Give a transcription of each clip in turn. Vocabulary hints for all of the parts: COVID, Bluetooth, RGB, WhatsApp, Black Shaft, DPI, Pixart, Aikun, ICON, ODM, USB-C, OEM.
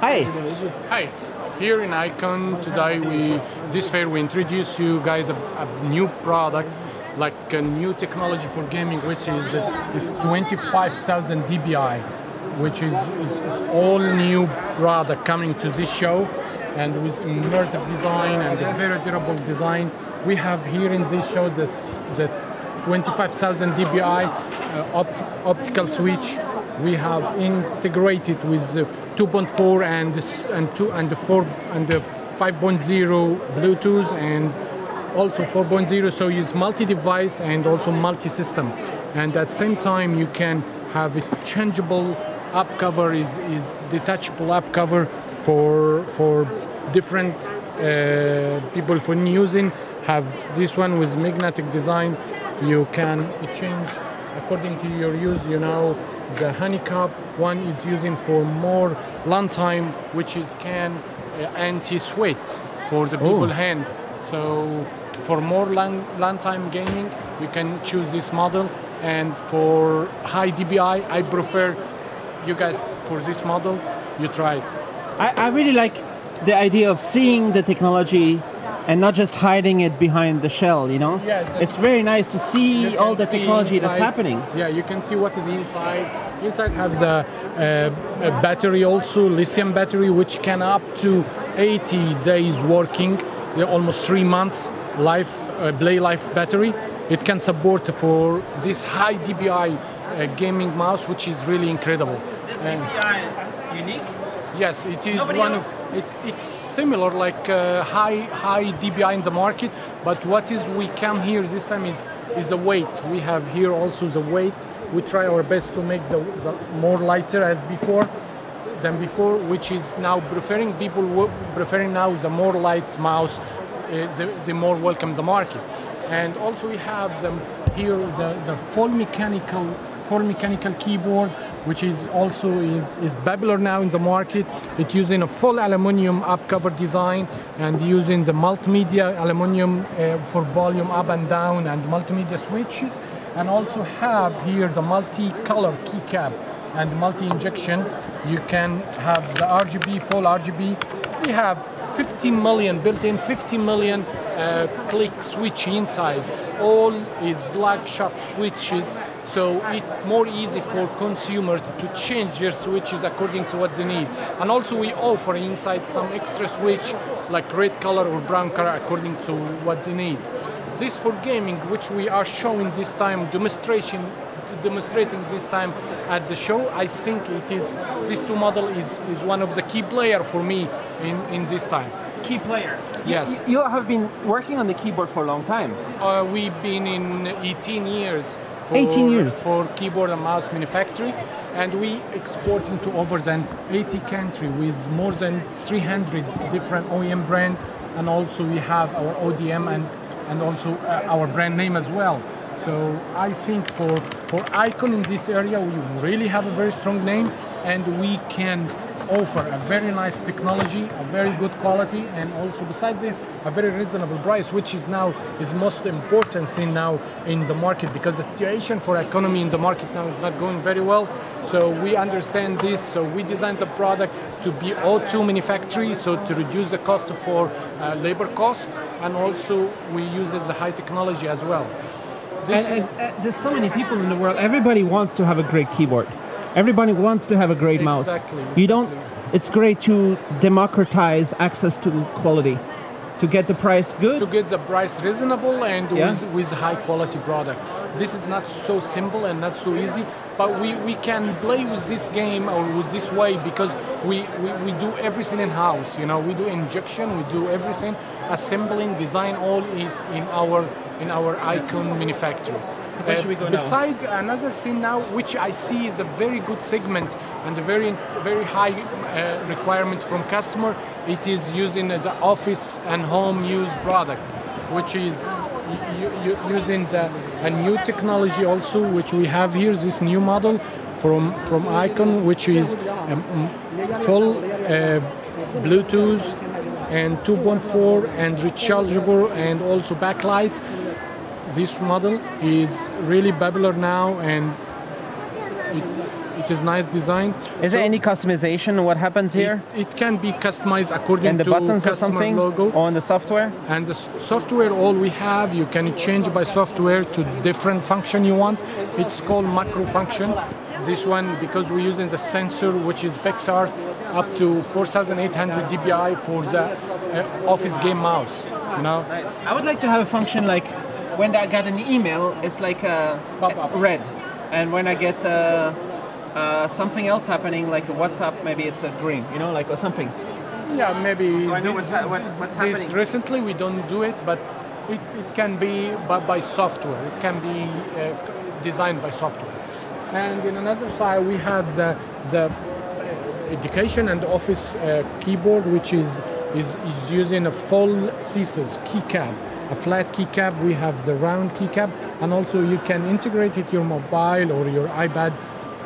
Hi. Hi. Here in ICON today, this fair we introduce you guys a new product, like a new technology for gaming, which is 25,000 DPI, which is all new product coming to this show, and with immersive design and a very durable design. We have here in this show the 25,000 DPI optical switch. We have integrated with 2.4 and 5.0 Bluetooth and also 4.0, so use multi-device and also multi-system. And at the same time, you can have a changeable app cover, is detachable app cover for different people for using. Have this one with magnetic design. You can change according to your use. You know, the honeycomb one is using for more runtime, which is can anti-sweat for the people hand. So for more runtime gaming, we can choose this model. And for high DPI, I prefer you guys for this model. You try it. I really like the idea of seeing the technology and not just hiding it behind the shell, you know? Yes, it's very nice to see all the technology that's happening. Yeah, you can see what is inside. Inside has a battery also, lithium battery, which can up to 80 days working, almost 3 months life, play life battery. It can support for this high DPI gaming mouse, which is really incredible. This DPI is unique? Yes, it is it's similar like high DPI in the market, but what is we come here this time is the weight. We have here also the weight. We try our best to make the more lighter as before, which is now preferring now the more light mouse, the more welcome the market. And also we have here the full mechanical keyboard, which is also is popular now in the market. It's using a full aluminum up cover design and using the multimedia aluminum for volume up and down and multimedia switches, and also have here the multi-color keycap and multi-injection. You can have the RGB, full RGB. We have 15 million built-in, 50 million click switch inside. All is Black Shaft switches. So it's more easy for consumers to change their switches according to what they need. And also we offer inside some extra switch like red color or brown color according to what they need. This for gaming, which we are showing this time, demonstrating this time at the show. I think it is, this two model is one of the key player for me in this time. Key player. Yes. You have been working on the keyboard for a long time. We've been in 18 years. 18 years for keyboard and mouse manufacturing, and we exporting to over than 80 countries with more than 300 different OEM brand, and also we have our ODM and also our brand name as well. So I think for ICON in this area we really have a very strong name, and we can offer a very nice technology, a very good quality, and also besides this, a very reasonable price, which is now is most important thing now in the market, because the situation for economy in the market now is not going very well. So we understand this, so we designed the product to be O2 manufacturing, so to reduce the cost for labor cost, and also we use the high technology as well. There's so many people in the world, everybody wants to have a great keyboard. Everybody wants to have a great mouse. Exactly. You don't. It's great to democratize access to quality, to get the price good, to get the price reasonable, and with high quality product. This is not so simple and not so easy, but we can play with this game or with this way, because we do everything in house. You know, we do injection, we do everything, assembling, design. All is in our ICON manufacturing. Besides another thing now, which I see is a very good segment and a very high requirement from customer, it is using as an office and home use product, which is using a new technology also, which we have here, this new model from ICON, which is full Bluetooth and 2.4 and rechargeable and also backlight. This model is really popular now, and it It is nice design. Is there any customization? What happens here? It can be customized according to customer logo. And the buttons or something? Or on the software? And the software, all we have, you can change by software to different function you want. It's called macro function. This one, because we're using the sensor, which is Pixart, up to 4,800 DPI for the office game mouse. You know? Nice. I would like to have a function like when I got an email, it's like pop-up red, and when I get something else happening, like a WhatsApp, maybe it's a green, you know, like or something. Yeah, maybe. So I know what's happening. Recently, we don't do it, but it can be by software. It can be designed by software. And in another side, we have the education and office keyboard, which is using a full scissors keycap, a flat keycap. We have the round keycap, and also you can integrate it your mobile or your iPad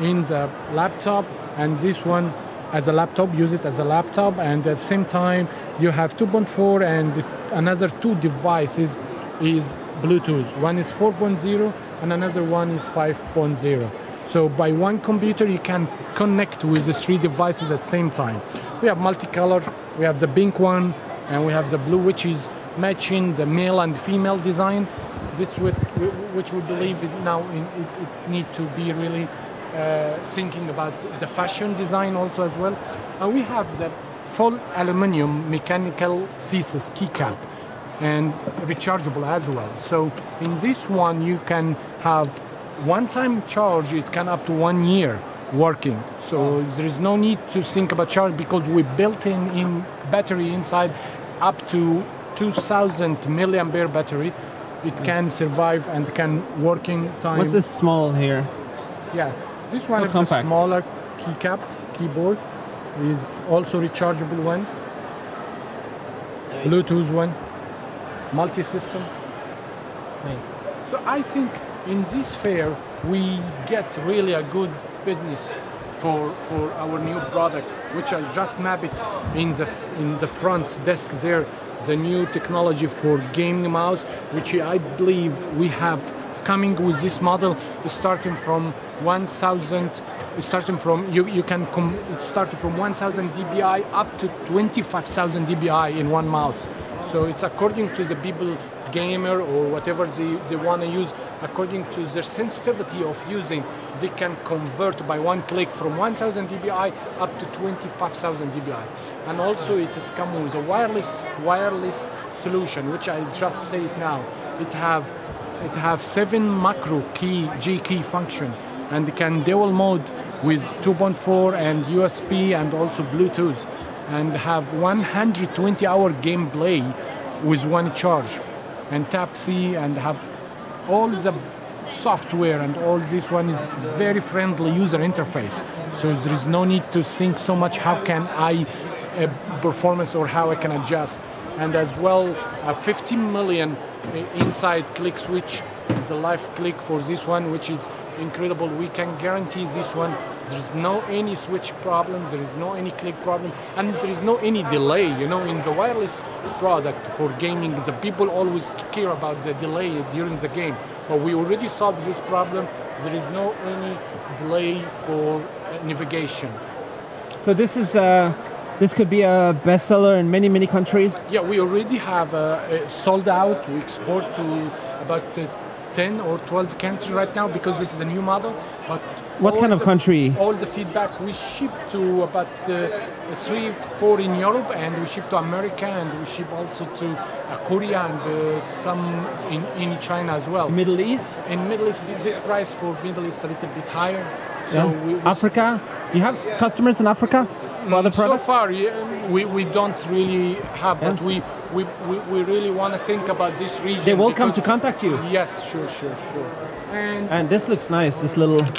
in the laptop. And this one as a laptop, use it as a laptop. And at the same time, you have 2.4 and another two devices is Bluetooth. One is 4.0 and another one is 5.0. So by one computer, you can connect with the three devices at the same time. We have multicolor. We have the pink one, and we have the blue, which is matching the male and female design. That's which we believe it now it need to be really thinking about the fashion design also as well. And we have the full aluminum mechanical scissors keycap and rechargeable as well. So in this one, you can have one-time charge. It can up to 1 year working. So there is no need to think about charge because we built in battery inside up to 2,000 milliampere battery. It can survive and can working time. What's this small here? Yeah, this one is a smaller keycap keyboard. Is also rechargeable one. Nice. Bluetooth one. Multi-system. Nice. So I think in this fair we get really a good business for our new product, which I just mapped it in the front desk there. The new technology for gaming mouse, which I believe we have coming with this model, starting from 1,000, starting from you can start from 1,000 dpi up to 25,000 dpi in one mouse. So it's according to the people, gamer or whatever they want to use, according to their sensitivity of using, they can convert by one click from 1,000 dpi up to 25,000 dpi. And also it is coming with a wireless solution, which I just said now. It have 7 macro G key function, and it can dual mode with 2.4 and USB and also Bluetooth, and have 120-hour gameplay with one charge, and tap C and have all the software and all this one is very friendly user interface. So there is no need to think so much how can I performance or how I can adjust. And as well, 50 million inside click switch is a live click for this one, which is incredible. We can guarantee this one. There is no any switch problem. There is no any click problem, and there is no any delay. You know, in the wireless product for gaming, the people always care about the delay during the game. But we already solved this problem. There is no any delay for navigation. So this is this could be a bestseller in many countries. Yeah, we already have sold out. We export to about 10 or 12 countries right now because this is a new model. But what kind of country? All the feedback we ship to about 3-4 in Europe, and we ship to America, and we ship also to Korea, and some in China as well. Middle East? In Middle East, this price for Middle East a little bit higher. So yeah. we Africa? You have customers in Africa? So far, yeah, we don't really have, yeah. But we really want to think about this region. They will come to contact you. Yes, sure. And this looks nice, this little. This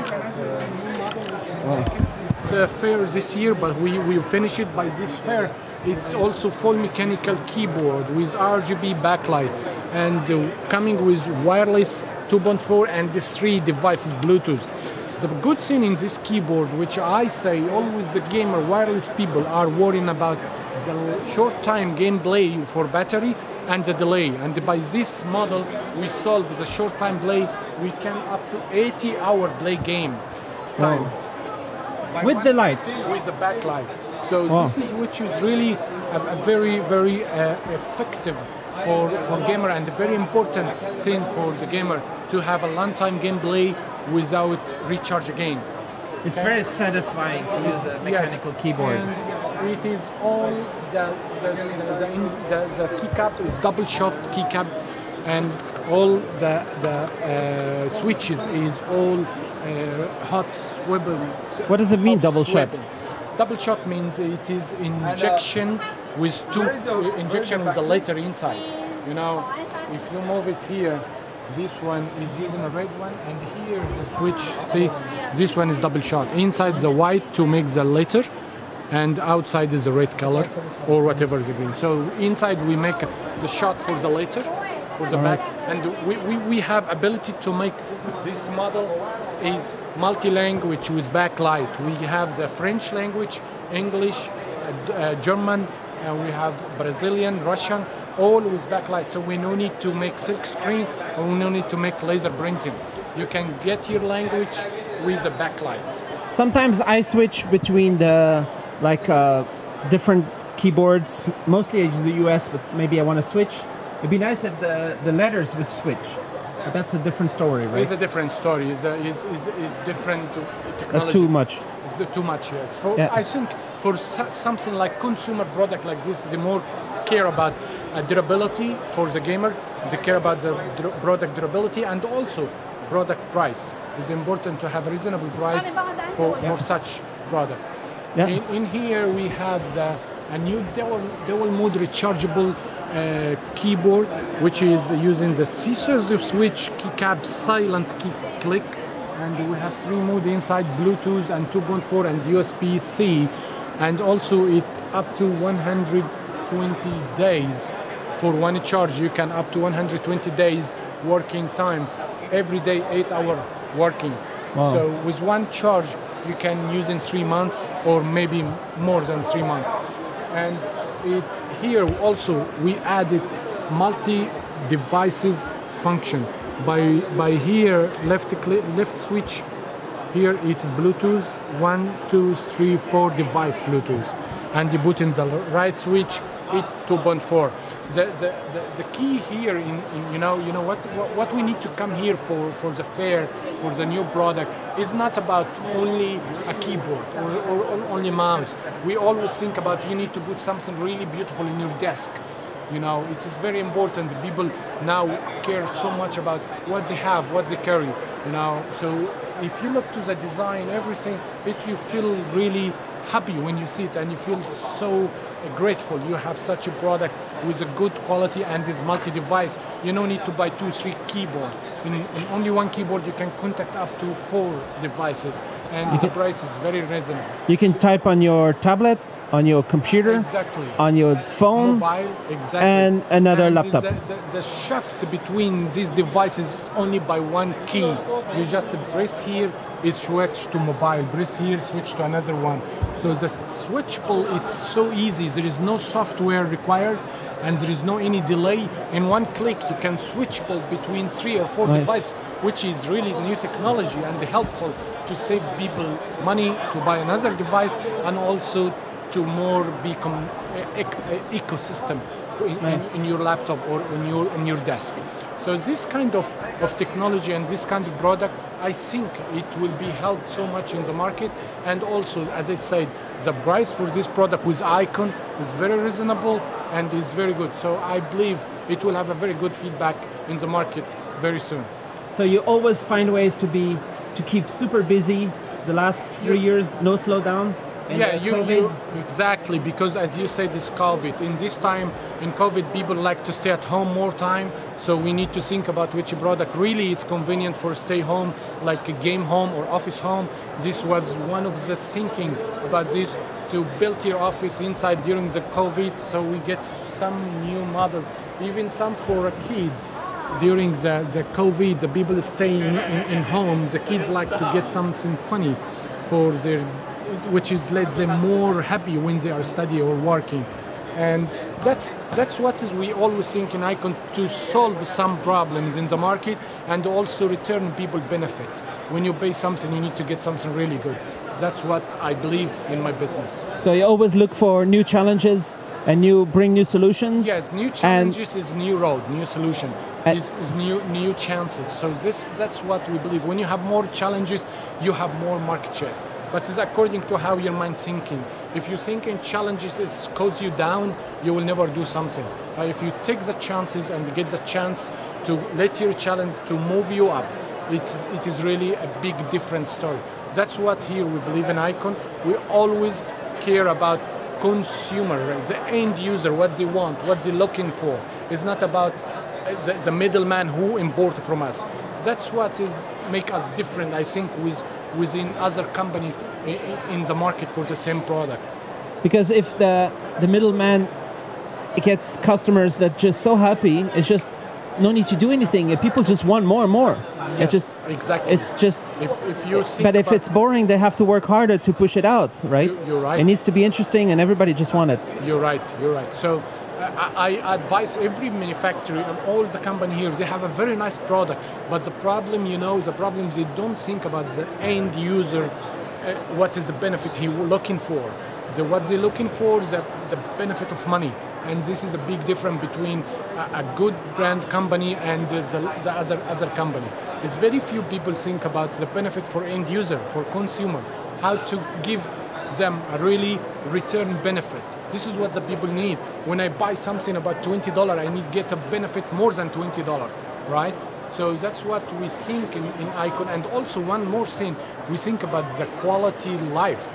is another new model which we make it this fair this year, but we finish it by this fair. It's also full mechanical keyboard with RGB backlight, and coming with wireless 2.4 and the 3 devices Bluetooth. The good thing in this keyboard, which I say always the gamer, wireless people are worrying about the short time gameplay for battery and the delay. And by this model, we solve the short time play. We can up to 80-hour play game. times. Oh. With the lights? With the backlight. So oh. This is which is really a very, very effective for gamer and a very important thing for the gamer to have a long-time gameplay without recharge again. It's very satisfying to use a mechanical keyboard. And it is all the keycap is double shot keycap, and all the switches is all hot swivel. What does it mean double shot? Double shot means it is injection with two injection with a letter inside. You know, if you move it here, this one is using a red one, and here the switch, see, this one is double shot. Inside the white to make the letter, and outside is the red color, or whatever the green. So inside we make the shot for the letter, for the back, and we have ability to make this model is multi-language with backlight. We have the French language, English, German, and we have Brazilian, Russian, all with backlight. So we no need to make silk screen, or we no need to make laser printing. You can get your language with a backlight. Sometimes I switch between the different keyboards. Mostly I use the US, but maybe I want to switch. It'd be nice if the letters would switch. But that's a different story, right? It's a different story. It's different technology. That's too much. It's too much, yes. I think for something like consumer product like this, they more care about durability for the gamer. They care about the product durability and also product price. It's important to have a reasonable price for such product. Yeah. In here we have a new dual mode rechargeable keyboard, which is using the scissors to switch, keycap, silent key click, and we have three modes inside: Bluetooth and 2.4 and USB-C, and also it up to 120 days for one charge. You can up to 120 days working time every day, 8 hour working. Wow. So with one charge, you can use in 3 months or maybe more than 3 months, and it. Here also we added multi-devices function. By here left switch, here it is Bluetooth 1, 2, 3, 4 device Bluetooth, and you put in the right switch it 2.4. The key here in you know what we need to come here for the fair for the new product is not about only a keyboard or only mouse. We always think about you need to put something really beautiful in your desk. You know, it is very important. People now care so much about what they have, what they carry. You know, so if you look to the design, everything, you feel really happy when you see it, and you feel so grateful you have such a product with a good quality and is multi-device. You don't need to buy 2, 3 keyboards. In only one keyboard you can contact up to 4 devices, and the price is very reasonable. You can type on your tablet, on your computer, on your phone, mobile, and another laptop. The shift between these devices is only by one key. You just press here, it switch to mobile, press here, switch to another one. So the switchable, it's so easy. There is no software required, and there is no any delay. In one click, you can switchable between 3 or 4 devices, which is really new technology and helpful to save people money to buy another device, and also to more become ecosystem in your laptop or in your desk. So this kind of technology and this kind of product, I think it will be helped so much in the market. And also, as I said, the price for this product with Aikun is very reasonable and is very good. So I believe it will have a very good feedback in the market very soon. So you always find ways to keep super busy. The last 3 years, no slowdown. And you exactly, because as you said, it's COVID. In this time, in COVID, people like to stay at home more time. So we need to think about which product really is convenient for stay home, like a game home or office home. This was one of the thinking about this, to build your office inside during the COVID. So we get some new models, even some for kids. During the COVID, the people staying in home, the kids like to get something funny for their, which is let them more happy when they are studying or working. And that's what is we always think in ICON, to solve some problems in the market and also return people benefit. When you pay something, you need to get something really good. That's what I believe in my business. So you always look for new challenges and you bring new solutions? Yes, new challenges is new road, new solution, is new chances. So that's what we believe. When you have more challenges, you have more market share. But it's according to how your mind thinking. If you think in challenges is cause you down, you will never do something. But if you take the chances and get the chance to let your challenge to move you up, it is really a big different story. That's what here we believe in ICON. We always care about consumer, right? The end user, what they want, what they're looking for. It's not about the middleman who imported from us. That's what is make us different, I think, within other company in the market for the same product. Because if the middleman gets customers that just so happy, it's just no need to do anything. People just want more and more. Yes, it just, exactly. It's just. If you think but if it's boring, they have to work harder to push it out, right? You're right. It needs to be interesting, and everybody just want it. You're right. You're right. So I advise every manufacturer and all the company here. They have a very nice product, but the problem, you know, the problem they don't think about the end user. What is the benefit he looking for? What they're looking for is the benefit of money. And this is a big difference between a good brand company and the other company. It's very few people think about the benefit for end user, for consumer, how to give them a really return benefit. This is what the people need. When I buy something about $20, I need to get a benefit more than $20, right? So that's what we think in ICON. And also one more thing, we think about the quality life.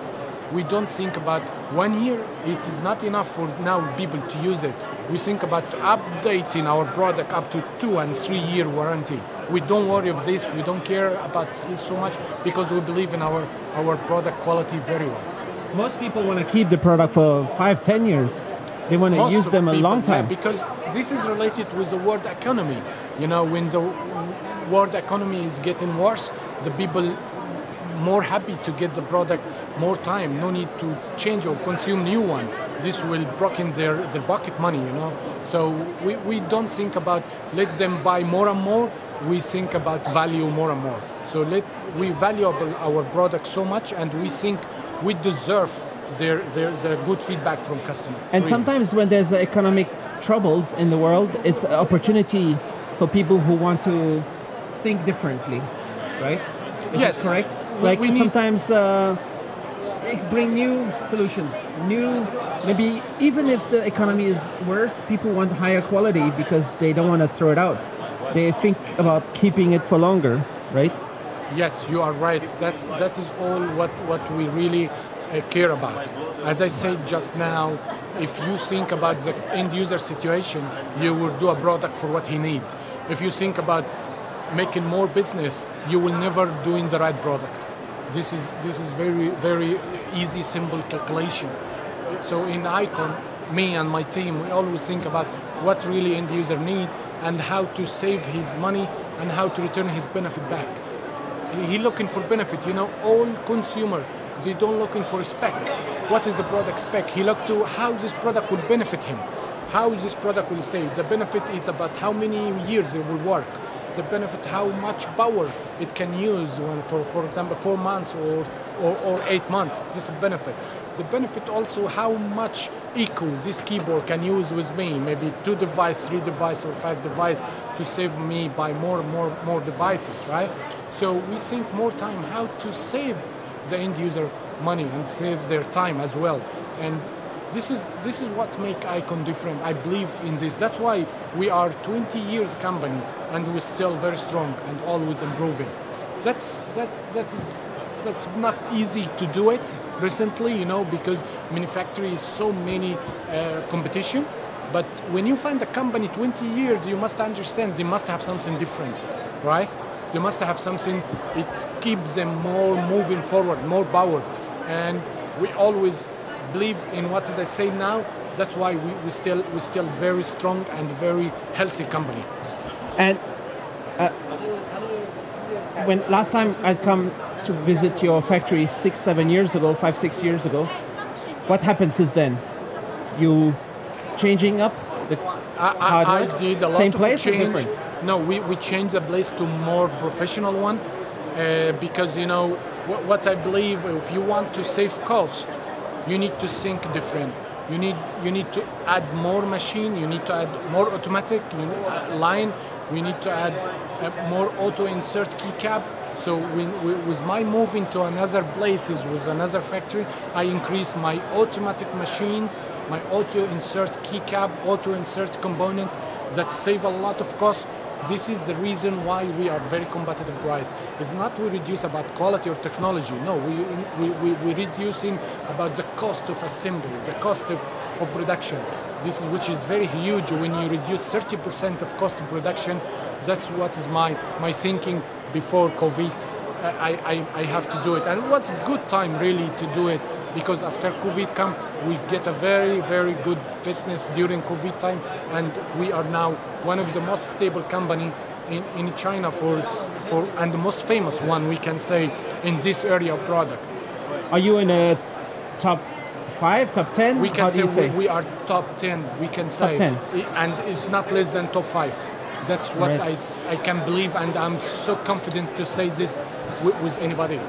We don't think about 1 year, it is not enough for now people to use it. We think about updating our product up to 2- and 3-year warranty. We don't worry of this, we don't care about this so much because we believe in our product quality very well. Most people want to keep the product for 5-10 years. They want to use them a long time. Yeah, because this is related with the world economy. You know, when the world economy is getting worse, the people more happy to get the product more time, no need to change or consume new one. This will broaden their bucket money, you know. So we don't think about let them buy more and more, we think about value more and more. So we value our product so much and we think we deserve their good feedback from customers. And really, sometimes when there's economic troubles in the world, it's an opportunity for people who want to think differently, right? Is yes. Correct? Like we sometimes bring new solutions, new, maybe even if the economy is worse, people want higher quality because they don't want to throw it out. They think about keeping it for longer, right? Yes, you are right. That is all what we really care about. As I said just now, if you think about the end user situation, you will do a product for what he needs. If you think about making more business, you will never doing the right product. This is very, very easy, simple calculation. So in ICON, me and my team, we always think about what really end user need and how to save his money and how to return his benefit back. He looking for benefit, you know, all consumer, they don't looking for spec. What is the product spec? He look to how this product will benefit him, how this product will stay. The benefit is about how many years it will work. The benefit, how much power it can use for example, 4 months or 8 months. This is a benefit. The benefit also how much echo this keyboard can use with me, maybe 2 devices, 3 devices, or 5 devices to save me by more devices, right? So we think more time how to save the end user money and save their time as well. And this is what makes ICON different. I believe in this. That's why we are 20 years company and we're still very strong and always improving. That's not easy to do it recently, you know, because manufacturing is so many competition. But when you find a company 20 years, you must understand they must have something different, right? They must have something it keeps them more moving forward, more power. And we always believe in what as I say now. That's why we're still very strong and very healthy company. And when last time I come to visit your factory 6-7 years ago, 5-6 years ago, what happened since then? You changing up the hardware? Same place or different? No, we changed the place to more professional one because, you know, what I believe, if you want to save cost, you need to think different. You need to add more machine, you need to add more automatic line, we need to add more auto insert keycap. So with my move into another places, with another factory, I increase my automatic machines, my auto insert keycap, auto insert component that save a lot of cost. This is the reason why we are very competitive price. It's not we reduce about quality or technology. No, we reducing about the cost of assembly, the cost of production. This is, which is very huge when you reduce 30% of cost of production. That's what is my thinking before COVID. I have to do it. And it was a good time really to do it, because after COVID come, we get a very, very good business during COVID time, and we are now one of the most stable company in China and the most famous one, we can say, in this area of product. Are you in a top 5, top 10? We can say we are top 10, we can say. Top 10. And it's not less than top 5. That's what I can believe, and I'm so confident to say this with anybody.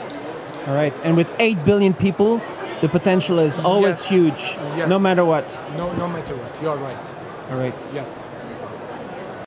All right, and with 8 billion people, the potential is always huge, no matter what. No matter what, you're right. All right. Yes.